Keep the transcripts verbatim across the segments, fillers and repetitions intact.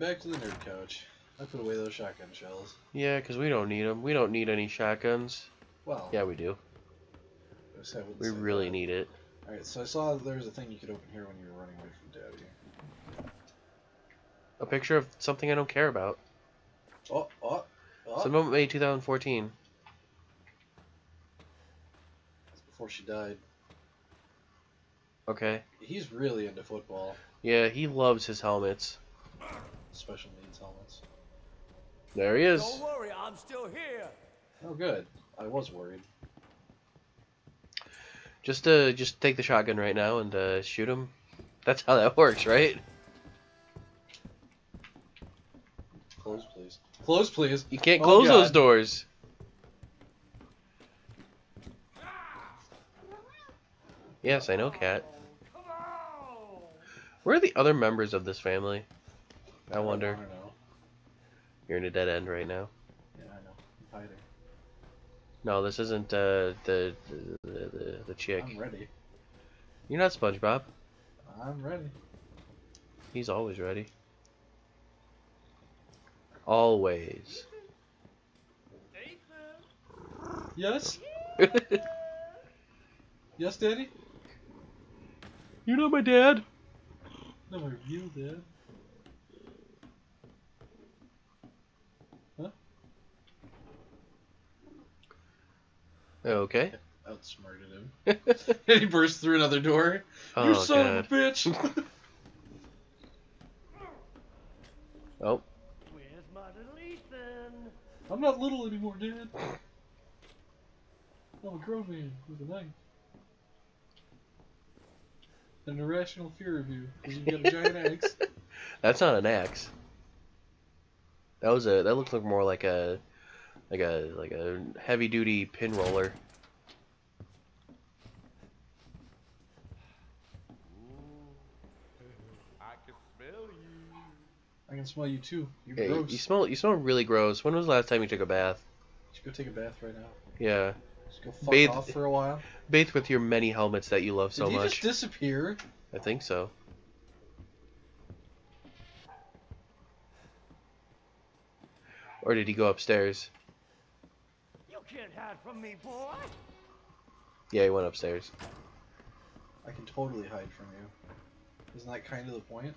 back to the nerd couch. I put away those shotgun shells. Yeah, because we don't need them. We don't need any shotguns. Well. Yeah, we do. We really that. need it. Alright, so I saw there was a thing you could open here when you were running away from Daddy. A picture of something I don't care about. Oh, oh, oh. It's the moment May two thousand fourteen. That's before she died. Okay. He's really into football. Yeah, he loves his helmets. Special needs helmets. There he is. Don't worry, I'm still here. Oh, good. I was worried. Just uh, just take the shotgun right now and uh, shoot him. That's how that works, right? Close, please. Close, please. You can't close oh, those doors. Yes, I know, Cat. Where are the other members of this family? I wonder. I don't know. You're in a dead end right now. Yeah, I know. I'm hiding. No, this isn't uh, the, the, the the chick. I'm ready. You're not SpongeBob. I'm ready. He's always ready. Always. Yes. Yes, Daddy. You're not my dad. No, we're you, Dad. Okay. Outsmarted him. And he burst through another door. Oh, you son God. of a bitch! Oh. Where's my little Ethan? I'm not little anymore, Dad. I'm a grown man with a knife. An irrational fear of you because you've got a giant axe. That's not an axe. That was a. That looked like more like a. Like a like a heavy duty pin roller. I can smell you. I can smell you too. You're hey, gross. You smell you smell really gross. When was the last time you took a bath? You should go take a bath right now. Yeah. Just go fuck bathe, off for a while. Bathe with your many helmets that you love so much. Did he much. just disappear? I think so. Or did he go upstairs? Can't hide from me, boy. Yeah, he went upstairs. I can totally hide from you. Isn't that kind of the point?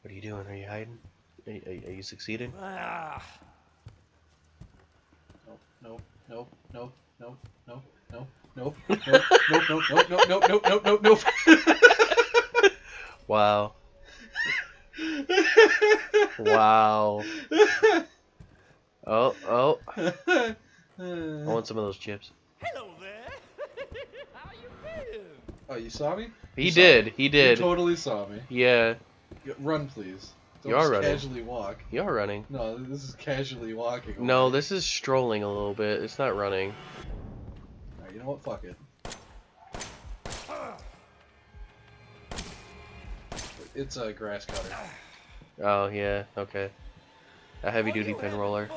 What are you doing? Are you hiding? Are you, are you succeeding? Ah. Nope, nope, nope, nope, nope, nope, nope, nope, nope, nope, nope, nope, nope, nope, nope, nope, nope, nope. Wow. Wow. Oh, oh. I want some of those chips. Hello there. How you been? Oh, you saw me? He you did. Me. He did. You totally saw me. Yeah. Run, please. Don't you are just running. Casually walk. You are running. No, this is casually walking. Okay? No, this is strolling a little bit. It's not running. Alright, you know what? Fuck it. It's a grass cutter. Oh, yeah, okay. A heavy-duty pin roller.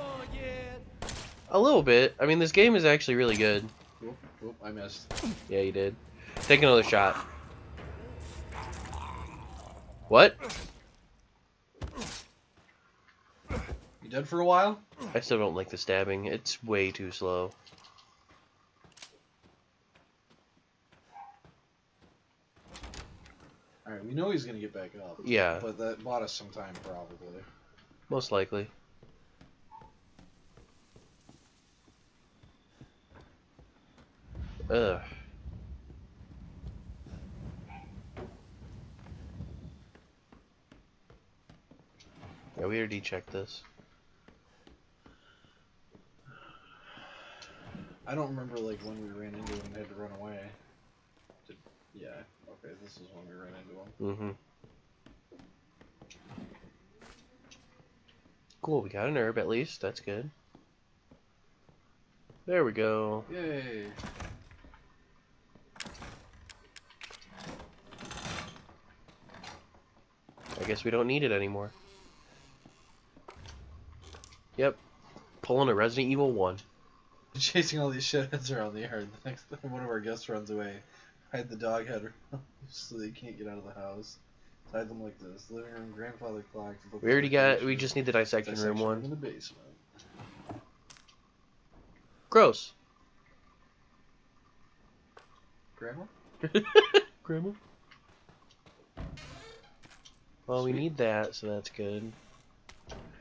A little bit. I mean, this game is actually really good. Oop, oop, I missed. Yeah, you did. Take another shot. What? You dead for a while? I still don't like the stabbing. It's way too slow. Alright, we know he's gonna get back up. Yeah. But that bought us some time, probably. Most likely. Ugh. Yeah, we already checked this. I don't remember, like, when we ran into him and had to run away. Did, yeah. Okay, this is when we ran into him. Mm-hmm. Cool, we got an herb at least. That's good. There we go. Yay. I guess we don't need it anymore. Yep. Pulling a Resident Evil one. Chasing all these shitheads around the yard. The next time one of our guests runs away. I had the dog head so they can't get out of the house. So I had them like this: living room, grandfather clock. We already got. We just need the dissection, dissection room one. In the basement. Gross. Grandma. Grandma. Well, sweet. We need that, so that's good.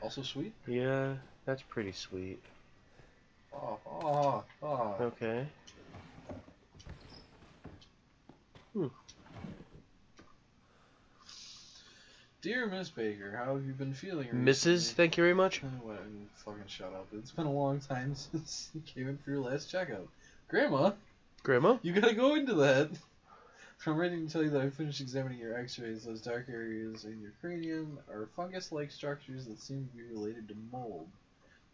Also sweet? Yeah, that's pretty sweet. Oh, oh, oh. Okay. Hmm. Dear Miss Baker, how have you been feeling recently? Missus Thank you very much. What, fucking shut up. It's been a long time since you came in for your last checkup. Grandma? Grandma? You gotta go into that. I'm ready to tell you that I finished examining your x-rays. Those dark areas in your cranium are fungus-like structures that seem to be related to mold.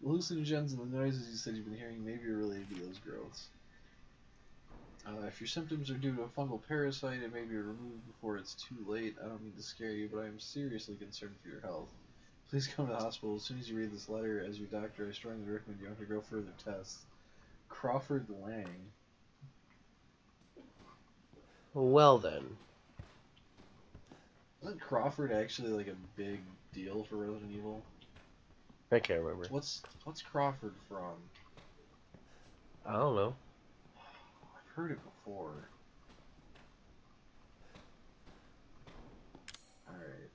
The hallucinogens and the noises you said you've been hearing may be related to those growths. Uh, if your symptoms are due to a fungal parasite, it may be removed before it's too late. I don't mean to scare you, but I am seriously concerned for your health. Please come to the hospital as soon as you read this letter. As your doctor, I strongly recommend you undergo further tests. Crawford Lang. Well then. Wasn't Crawford actually like a big deal for Resident Evil? I can't remember. What's what's Crawford from? I don't know. I've heard it before. Alright.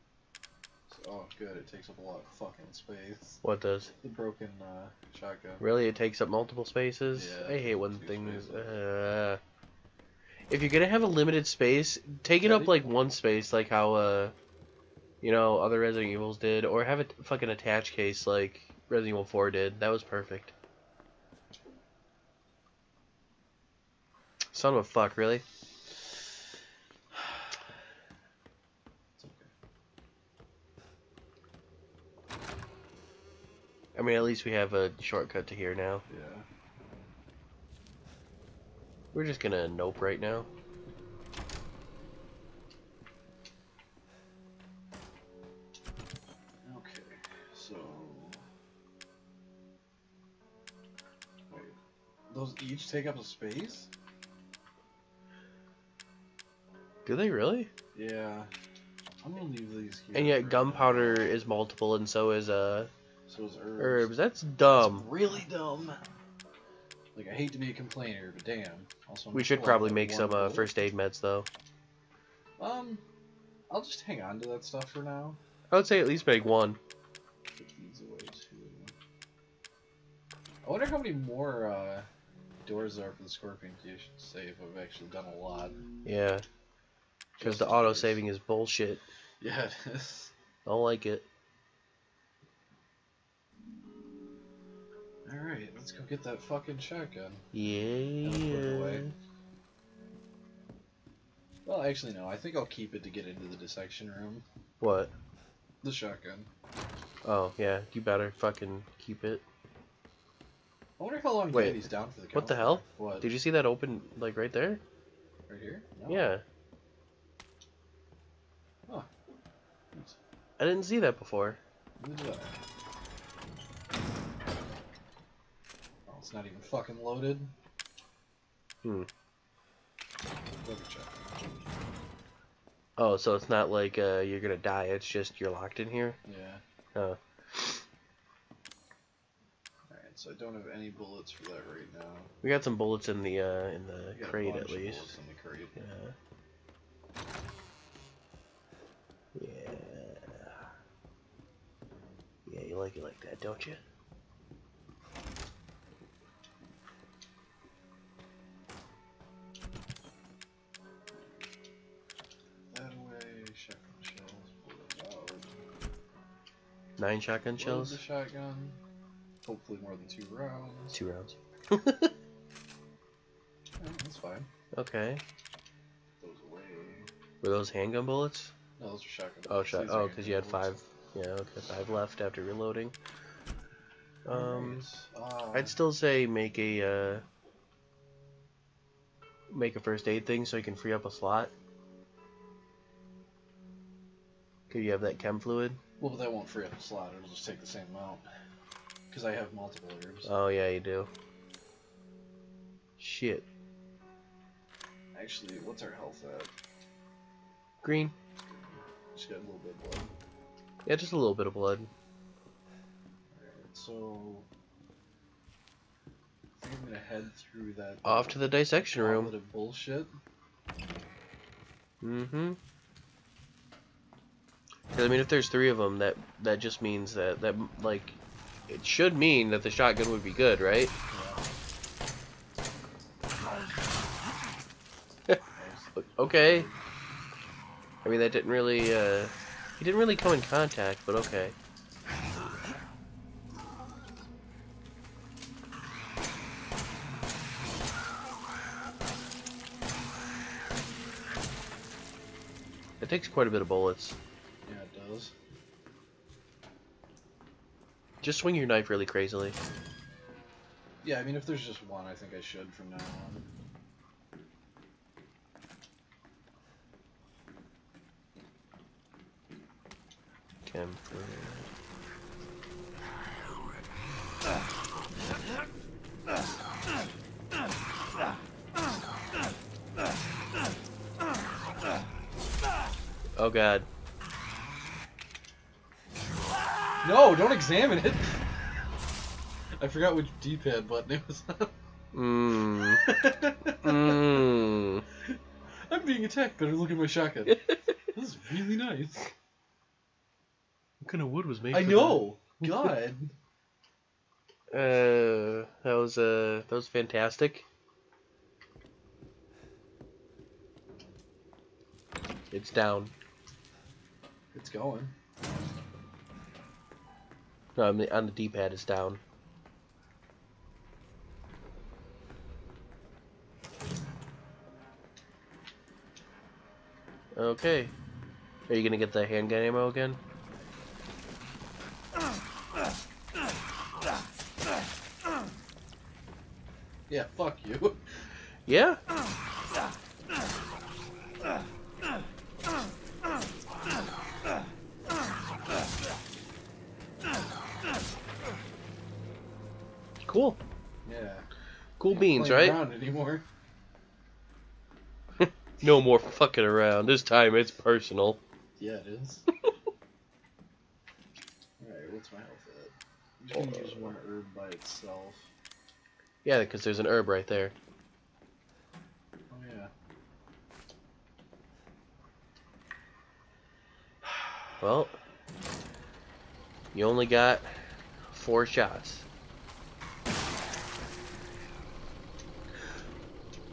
So, oh good, it takes up a lot of fucking space. What does? The broken uh, shotgun. Really? It takes up multiple spaces? Yeah, I hate when things... Uh... If you're gonna have a limited space, take it up like one space, like how, uh, you know, other Resident Evils did, or have a fucking attach case like Resident Evil four did. That was perfect. Son of a fuck, really? It's okay. I mean, at least we have a shortcut to here now. Yeah. We're just gonna nope right now. Okay, so wait, those each take up a space? Do they really? Yeah. I'm gonna leave these here. And yet gunpowder is multiple, and so is uh. So is herbs. Herbs. That's dumb. That's really dumb. Like, I hate to be a complainer, but damn. Also, we should probably make some uh, first aid meds, though. Um, I'll just hang on to that stuff for now. I would say at least make one. Put these away, too. I wonder how many more uh, doors there are for the Scorpion Key, I should say, if I've actually done a lot. Yeah. Because the auto-saving is bullshit. Yeah, it is. I don't like it. Alright, let's go get that fucking shotgun. Yeah. Well, actually, no. I think I'll keep it to get into the dissection room. What? The shotgun. Oh, yeah. You better fucking keep it. I wonder how long Danny's down for the count. What the hell? What? Did you see that open, like, right there? Right here? No. Yeah. Huh. Oops. I didn't see that before. Neither did I. It's not even fucking loaded. Hmm. Oh, so it's not like uh, you're gonna die, it's just you're locked in here? Yeah. Oh. Alright, so I don't have any bullets for that right now. We got some bullets in the uh, in the crate at least. Bullets in the crate. Yeah. Yeah. Yeah, you like it like that, don't you? Nine shotgun shells. The shotgun. Hopefully more than two rounds. Two rounds. Yeah, that's fine. Okay. Put those away. Were those handgun bullets? No, those are shotgun bullets. Oh, shot. Oh, because you had bullets. Five. Yeah, okay, five left after reloading. Um, uh, I'd still say make a uh, make a first aid thing so you can free up a slot. Could you have that chem fluid? Well, but that won't free up the slot, it'll just take the same amount. Because I have multiple herbs. Oh, yeah, you do. Shit. Actually, what's our health at? Green. Just got a little bit of blood. Yeah, just a little bit of blood. Alright, so... I think I'm gonna head through that... Off to the dissection room. ...of bullshit. Mm-hmm. I mean, if there's three of them, that, that just means that, that, like... It should mean that the shotgun would be good, right? Okay. I mean, that didn't really, uh... He didn't really come in contact, but okay. It takes quite a bit of bullets. Yeah, it does. Just swing your knife really crazily. Yeah, I mean, if there's just one, I think I should from now on. Oh god. No, don't examine it. I forgot which D-pad button it was on. Mmm. Mmm. I'm being attacked, better look at my shotgun. This is really nice. What kind of wood was made? I know. That? God. uh, that was uh, that was fantastic. It's down. It's going. No, I mean, on the D-pad, it's down. Okay. Are you gonna get the handgun ammo again? Yeah, fuck you. Yeah? Cool. Yeah. Cool Can't beans, right? Around anymore. No more fucking around. This time it's personal. Yeah, it is. Alright, what's my health at? I'm just gonna use one herb by itself. Yeah, because there's an herb right there. Oh, yeah. Well, you only got four shots.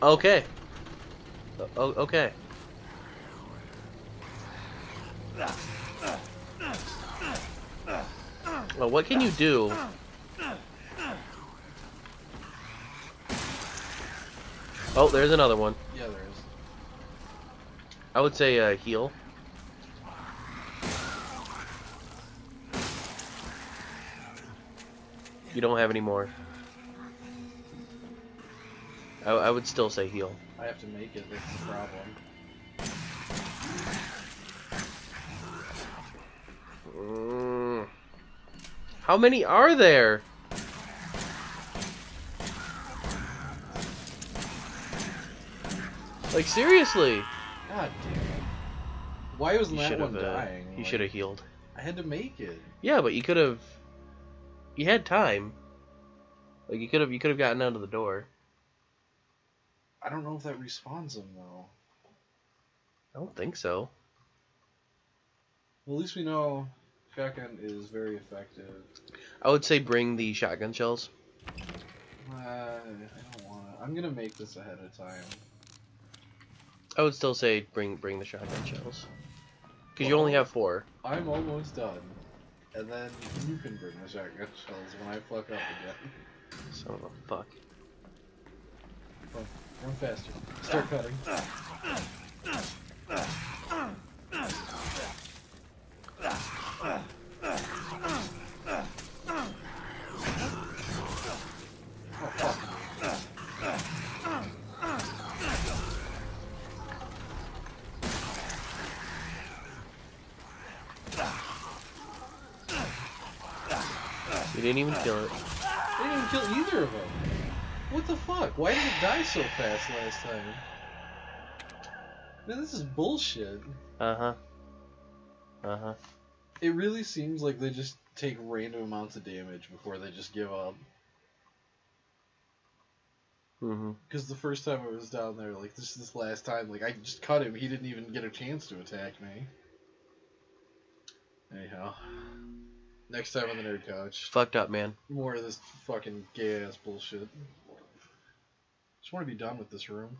Okay. Oh, okay. Well, what can you do? Oh, there's another one. Yeah, there is. I would say uh, heal. You don't have any more. I, I would still say heal. I have to make it. That's the problem. Mm. How many are there? Like, seriously! God damn. Why was that one dying? You should have healed. I had to make it. Yeah, but you could have... You had time. Like, you could have you could have gotten out of the door. I don't know if that respawns them, though. I don't think so. Well, at least we know shotgun is very effective. I would say bring the shotgun shells. Uh, I don't want to. I'm going to make this ahead of time. I would still say bring bring the shotgun shells, because well, you only have four. I'm almost done, and then you can bring the shotgun shells when I fuck up again. Son of a fuck. Run, run faster. Start cutting. Oh, fuck. You didn't even kill it. They didn't even kill either of them. What the fuck? Why did it die so fast last time? Man, this is bullshit. Uh-huh. Uh-huh. It really seems like they just take random amounts of damage before they just give up. Mm-hmm. Because the first time I was down there, like, this this last time, like, I just cut him. He didn't even get a chance to attack me. Anyhow. Next time on the Nerd Couch. Fucked up, man. More of this fucking gay-ass bullshit. Just want to be done with this room.